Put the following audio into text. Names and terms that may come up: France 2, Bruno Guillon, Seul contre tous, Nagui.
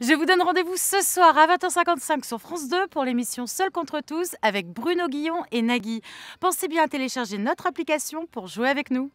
Je vous donne rendez-vous ce soir à 20h55 sur France 2 pour l'émission Seul contre tous avec Bruno Guillon et Nagui. Pensez bien à télécharger notre application pour jouer avec nous.